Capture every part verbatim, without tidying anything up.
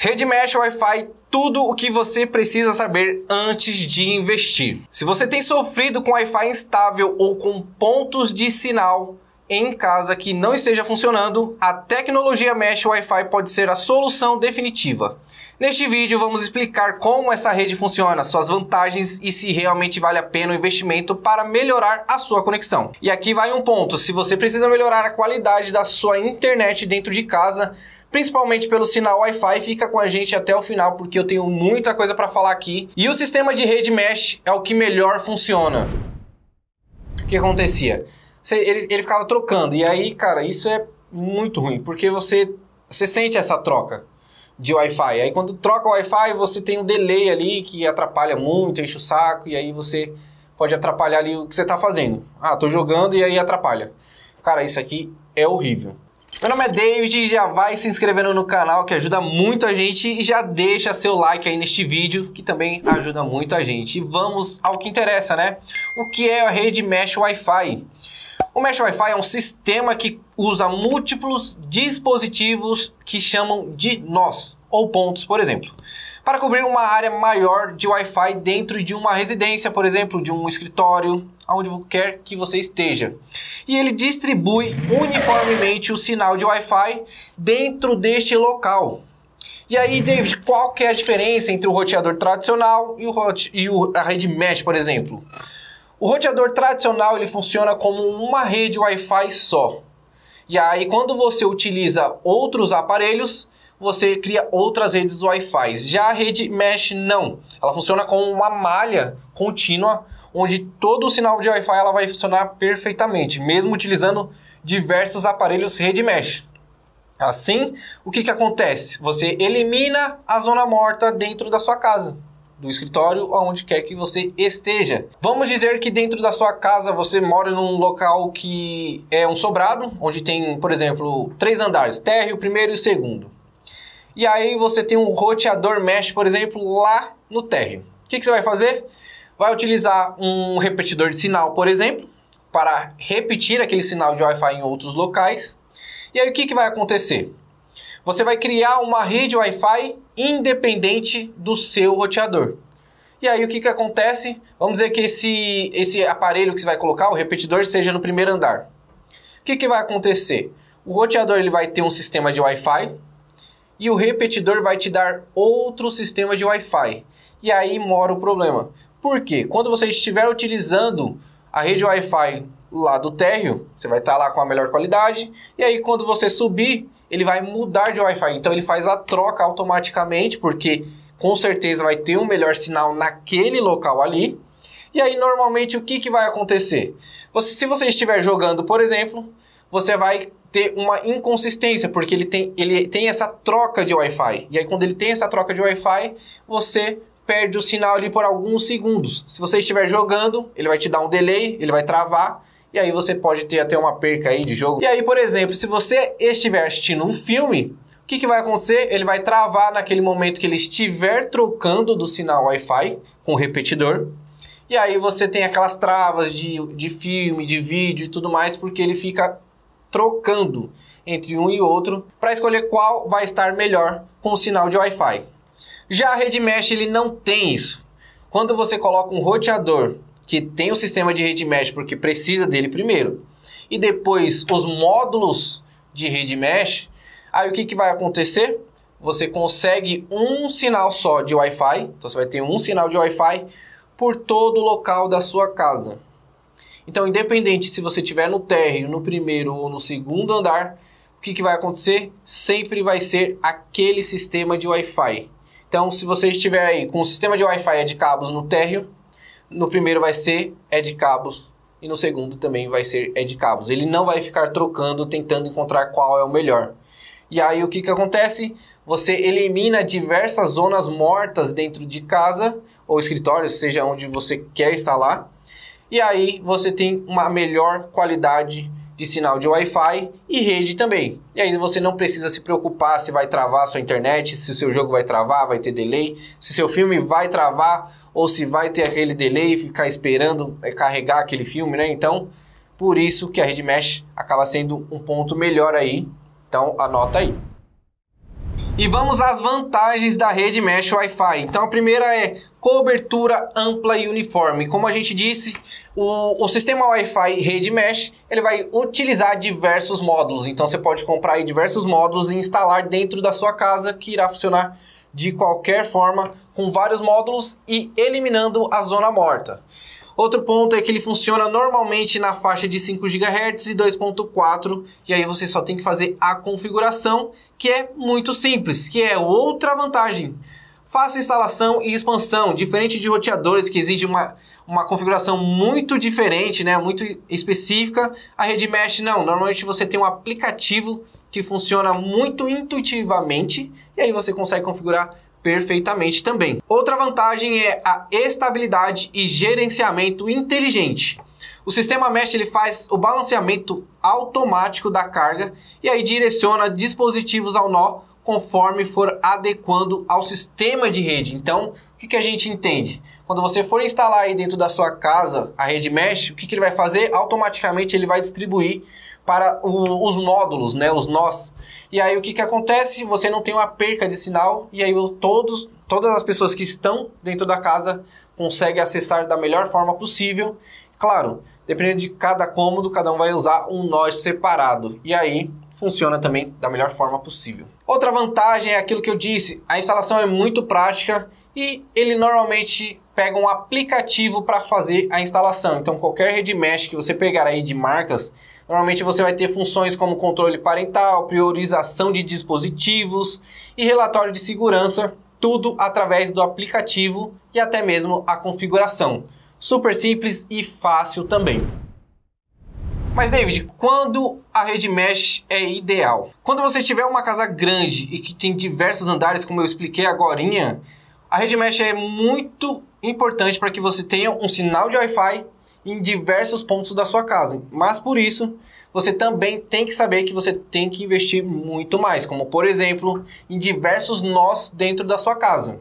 Rede Mesh Wi-Fi, tudo o que você precisa saber antes de investir. Se você tem sofrido com Wi-Fi instável ou com pontos de sinal em casa que não esteja funcionando, a tecnologia Mesh Wi-Fi pode ser a solução definitiva. Neste vídeo vamos explicar como essa rede funciona, suas vantagens e se realmente vale a pena o investimento para melhorar a sua conexão. E aqui vai um ponto: se você precisa melhorar a qualidade da sua internet dentro de casa, principalmente pelo sinal Wi-Fi, fica com a gente até o final porque eu tenho muita coisa para falar aqui. E o sistema de rede Mesh é o que melhor funciona. O que acontecia? Ele, ele ficava trocando, e aí, cara, isso é muito ruim, porque você, você sente essa troca de Wi-Fi. Aí quando troca o Wi-Fi, você tem um delay ali que atrapalha muito, enche o saco, e aí você pode atrapalhar ali o que você está fazendo. Ah, tô jogando e aí atrapalha. Cara, isso aqui é horrível. Meu nome é David, já vai se inscrevendo no canal que ajuda muito a gente, e já deixa seu like aí neste vídeo que também ajuda muito a gente. E vamos ao que interessa, né? O que é a rede Mesh Wi-Fi? O Mesh Wi-Fi é um sistema que usa múltiplos dispositivos que chamam de nós, ou pontos, por exemplo, para cobrir uma área maior de Wi-Fi dentro de uma residência, por exemplo, de um escritório, aonde quer que você esteja. E ele distribui uniformemente o sinal de Wi-Fi dentro deste local. E aí, David, qual que é a diferença entre o roteador tradicional e, o rote e o, a rede Mesh, por exemplo? O roteador tradicional ele funciona como uma rede Wi-Fi só. E aí, quando você utiliza outros aparelhos, você cria outras redes Wi-Fi. Já a rede Mesh não. Ela funciona como uma malha contínua, onde todo o sinal de Wi-Fi ela vai funcionar perfeitamente, mesmo utilizando diversos aparelhos rede Mesh. Assim, o que que acontece? Você elimina a zona morta dentro da sua casa, do escritório, aonde quer que você esteja. Vamos dizer que dentro da sua casa você mora num local que é um sobrado, onde tem, por exemplo, três andares, térreo, primeiro e o segundo. E aí você tem um roteador Mesh, por exemplo, lá no térreo. O que que você vai fazer? Vai utilizar um repetidor de sinal, por exemplo, para repetir aquele sinal de Wi-Fi em outros locais. E aí o que que vai acontecer? Você vai criar uma rede Wi-Fi independente do seu roteador. E aí o que que acontece? Vamos dizer que esse, esse aparelho que você vai colocar, o repetidor, seja no primeiro andar. O que que vai acontecer? O roteador ele vai ter um sistema de Wi-Fi e o repetidor vai te dar outro sistema de Wi-Fi. E aí mora o problema. Por quê? Quando você estiver utilizando a rede Wi-Fi lá do térreo, você vai estar lá com a melhor qualidade, e aí quando você subir, ele vai mudar de Wi-Fi. Então ele faz a troca automaticamente, porque com certeza vai ter um melhor sinal naquele local ali. E aí normalmente o que que vai acontecer? Você, se você estiver jogando, por exemplo, você vai ter uma inconsistência, porque ele tem, ele tem essa troca de Wi-Fi. E aí quando ele tem essa troca de Wi-Fi, você perde o sinal ali por alguns segundos. Se você estiver jogando, ele vai te dar um delay, ele vai travar, e aí você pode ter até uma perca aí de jogo. E aí, por exemplo, se você estiver assistindo um filme, o que que vai acontecer? Ele vai travar naquele momento que ele estiver trocando do sinal Wi-Fi com o repetidor, e aí você tem aquelas travas de, de filme, de vídeo e tudo mais, porque ele fica trocando entre um e outro para escolher qual vai estar melhor com o sinal de Wi-Fi. Já a rede Mesh ele não tem isso. Quando você coloca um roteador que tem o sistema de rede Mesh, porque precisa dele primeiro, e depois os módulos de rede Mesh, aí o que que vai acontecer? Você consegue um sinal só de Wi-Fi, então você vai ter um sinal de Wi-Fi por todo o local da sua casa. Então, independente se você estiver no térreo, no primeiro ou no segundo andar, o que que vai acontecer? Sempre vai ser aquele sistema de Wi-Fi. Então, se você estiver aí com o sistema de Wi-Fi é de cabos no térreo, no primeiro vai ser é de cabos e no segundo também vai ser é de cabos. Ele não vai ficar trocando, tentando encontrar qual é o melhor. E aí o que que acontece? Você elimina diversas zonas mortas dentro de casa ou escritório, seja onde você quer instalar. E aí você tem uma melhor qualidade de sinal de Wi-Fi e rede também. E aí você não precisa se preocupar se vai travar a sua internet, se o seu jogo vai travar, vai ter delay, se seu filme vai travar ou se vai ter aquele delay, ficar esperando carregar aquele filme, né? Então, por isso que a rede Mesh acaba sendo um ponto melhor aí. Então, anota aí. E vamos às vantagens da rede Mesh Wi-Fi. Então a primeira é cobertura ampla e uniforme. Como a gente disse, o, o sistema Wi-Fi rede Mesh, ele vai utilizar diversos módulos. Então você pode comprar aí diversos módulos e instalar dentro da sua casa, que irá funcionar de qualquer forma, com vários módulos e eliminando a zona morta. Outro ponto é que ele funciona normalmente na faixa de cinco gigahertz e dois ponto quatro, e aí você só tem que fazer a configuração, que é muito simples, que é outra vantagem. Faça instalação e expansão, diferente de roteadores que exigem uma, uma configuração muito diferente, né, muito específica. A rede Mesh não, normalmente você tem um aplicativo que funciona muito intuitivamente, e aí você consegue configurar perfeitamente também. Outra vantagem é a estabilidade e gerenciamento inteligente. O sistema Mesh ele faz o balanceamento automático da carga e aí direciona dispositivos ao nó conforme for adequando ao sistema de rede. Então, o que, que a gente entende? Quando você for instalar aí dentro da sua casa a rede Mesh, o que, que ele vai fazer? Automaticamente ele vai distribuir para os nódulos, né, os nós. E aí o que, que acontece? Você não tem uma perca de sinal, e aí todos, todas as pessoas que estão dentro da casa conseguem acessar da melhor forma possível. Claro, dependendo de cada cômodo, cada um vai usar um nó separado, e aí funciona também da melhor forma possível. Outra vantagem é aquilo que eu disse, a instalação é muito prática, e ele normalmente pega um aplicativo para fazer a instalação. Então qualquer rede Mesh que você pegar aí de marcas, normalmente você vai ter funções como controle parental, priorização de dispositivos e relatório de segurança, tudo através do aplicativo e até mesmo a configuração. Super simples e fácil também. Mas David, quando a rede Mesh é ideal? Quando você tiver uma casa grande e que tem diversos andares, como eu expliquei agorinha, a rede Mesh é muito importante para que você tenha um sinal de Wi-Fi em diversos pontos da sua casa, mas por isso você também tem que saber que você tem que investir muito mais, como por exemplo, em diversos nós dentro da sua casa.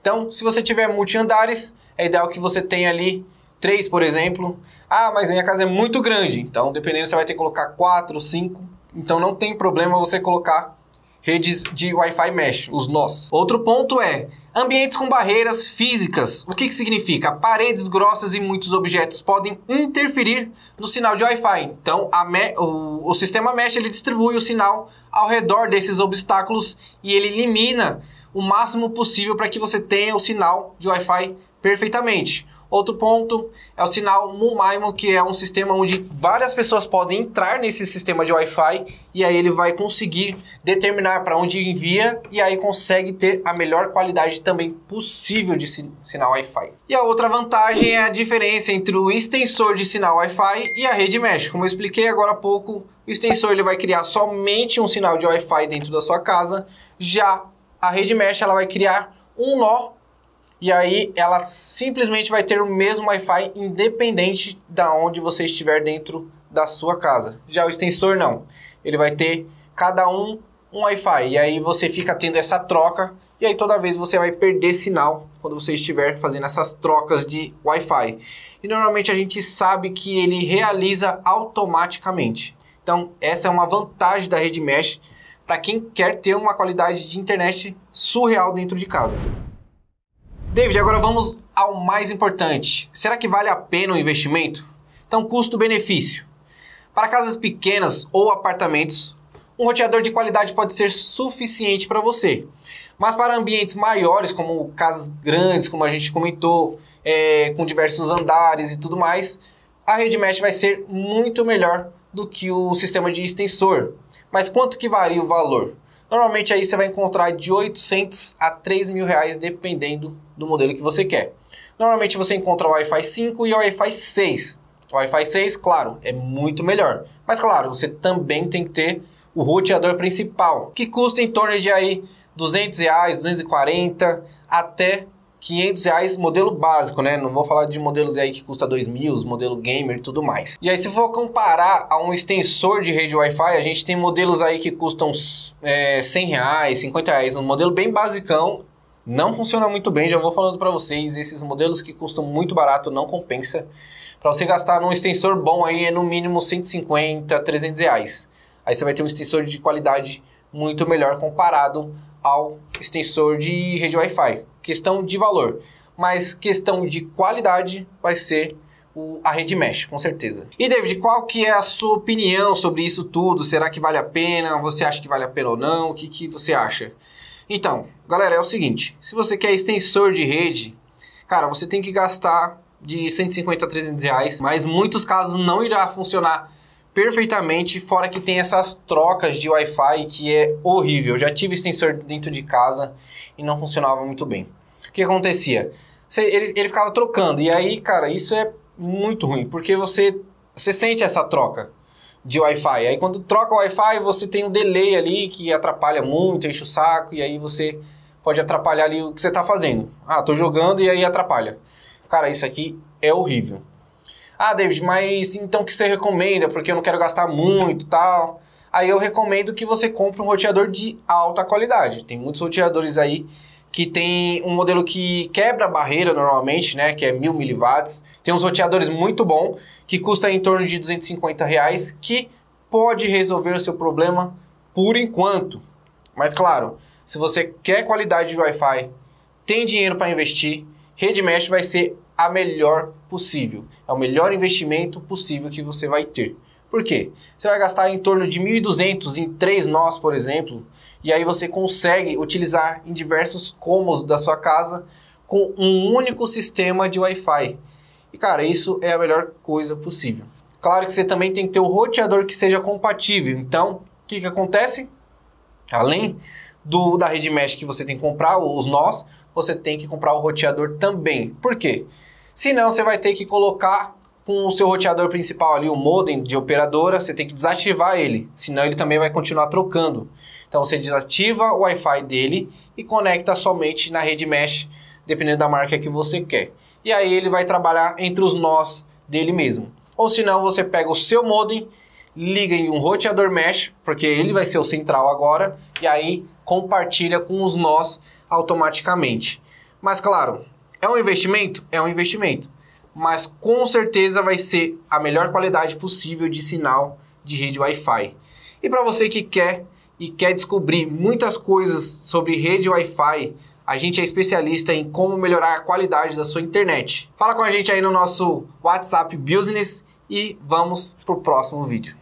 Então, se você tiver multiandares, é ideal que você tenha ali três, por exemplo. Ah, mas minha casa é muito grande, então dependendo você vai ter que colocar quatro, cinco, então não tem problema você colocar redes de Wi-Fi Mesh, os nós. Outro ponto é ambientes com barreiras físicas. O que, que significa? Paredes grossas e muitos objetos podem interferir no sinal de Wi-Fi. Então a me... o... o sistema Mesh ele distribui o sinal ao redor desses obstáculos e ele elimina o máximo possível para que você tenha o sinal de Wi-Fi perfeitamente. Outro ponto é o sinal M U-MIMO, que é um sistema onde várias pessoas podem entrar nesse sistema de Wi-Fi e aí ele vai conseguir determinar para onde envia e aí consegue ter a melhor qualidade também possível de sinal Wi-Fi. E a outra vantagem é a diferença entre o extensor de sinal Wi-Fi e a rede Mesh. Como eu expliquei agora há pouco, o extensor ele vai criar somente um sinal de Wi-Fi dentro da sua casa, já a rede Mesh ela vai criar um nó. E aí ela simplesmente vai ter o mesmo Wi-Fi independente da onde você estiver dentro da sua casa. Já o extensor não, ele vai ter cada um um Wi-Fi e aí você fica tendo essa troca e aí toda vez você vai perder sinal quando você estiver fazendo essas trocas de Wi-Fi. E normalmente a gente sabe que ele realiza automaticamente. Então essa é uma vantagem da rede Mesh para quem quer ter uma qualidade de internet surreal dentro de casa. David, agora vamos ao mais importante. Será que vale a pena o investimento? Então, custo-benefício. Para casas pequenas ou apartamentos, um roteador de qualidade pode ser suficiente para você. Mas para ambientes maiores, como casas grandes, como a gente comentou, é, com diversos andares e tudo mais, a rede Mesh vai ser muito melhor do que o sistema de extensor. Mas quanto que varia o valor? Normalmente aí você vai encontrar de oitocentos reais a três mil reais, dependendo do modelo que você quer. Normalmente você encontra o Wi-Fi cinco e o Wi-Fi seis. O Wi-Fi seis, claro, é muito melhor. Mas claro, você também tem que ter o roteador principal, que custa em torno de aí duzentos reais, duzentos e quarenta reais, até quinhentos reais modelo básico, né? Não vou falar de modelos aí que custa dois mil, modelo gamer e tudo mais. E aí se for comparar a um extensor de rede Wi-Fi, a gente tem modelos aí que custam é, cem reais, cinquenta reais, um modelo bem basicão, não funciona muito bem, já vou falando para vocês, esses modelos que custam muito barato não compensa. Para você gastar num extensor bom aí é no mínimo cento e cinquenta, trezentos reais. Aí você vai ter um extensor de qualidade muito melhor comparado ao extensor de rede Wi-Fi. Questão de valor, mas questão de qualidade vai ser o, a rede Mesh, com certeza. E David, qual que é a sua opinião sobre isso tudo? Será que vale a pena? Você acha que vale a pena ou não? O que, que você acha? Então, galera, é o seguinte, se você quer extensor de rede, cara, você tem que gastar de cento e cinquenta a trezentos reais, mas muitos casos não irá funcionar perfeitamente, fora que tem essas trocas de Wi-Fi que é horrível. Eu já tive extensor dentro de casa e não funcionava muito bem. O que acontecia? Você, ele, ele ficava trocando, e aí, cara, isso é muito ruim, porque você, você sente essa troca de Wi-Fi. Aí quando troca o Wi-Fi, você tem um delay ali que atrapalha muito, enche o saco, e aí você pode atrapalhar ali o que você está fazendo. Ah, tô jogando e aí atrapalha. Cara, isso aqui é horrível. Ah, David, mas então o que você recomenda? Porque eu não quero gastar muito e tal. Aí eu recomendo que você compre um roteador de alta qualidade. Tem muitos roteadores aí que tem um modelo que quebra a barreira normalmente, né? Que é mil miliwatts. Tem uns roteadores muito bons, que custa em torno de duzentos e cinquenta reais, que pode resolver o seu problema por enquanto. Mas claro, se você quer qualidade de Wi-Fi, tem dinheiro para investir, rede Mesh vai ser a melhor possível. É o melhor investimento possível que você vai ter. Por quê? Você vai gastar em torno de mil e duzentos em três nós, por exemplo, e aí você consegue utilizar em diversos cômodos da sua casa com um único sistema de Wi-Fi. E cara, isso é a melhor coisa possível. Claro que você também tem que ter um roteador que seja compatível. Então, o que que acontece? Além do, da rede Mesh que você tem que comprar, os nós, você tem que comprar o roteador também. Por quê? Senão você vai ter que colocar com o seu roteador principal ali, o modem de operadora, você tem que desativar ele, senão ele também vai continuar trocando. Então você desativa o Wi-Fi dele e conecta somente na rede Mesh, dependendo da marca que você quer. E aí ele vai trabalhar entre os nós dele mesmo. Ou senão você pega o seu modem, liga em um roteador Mesh, porque ele vai ser o central agora, e aí compartilha com os nós automaticamente. Mas claro, é um investimento? É um investimento. Mas com certeza vai ser a melhor qualidade possível de sinal de rede Wi-Fi. E para você que quer e quer descobrir muitas coisas sobre rede Wi-Fi, a gente é especialista em como melhorar a qualidade da sua internet. Fala com a gente aí no nosso WhatsApp Business e vamos pro próximo vídeo.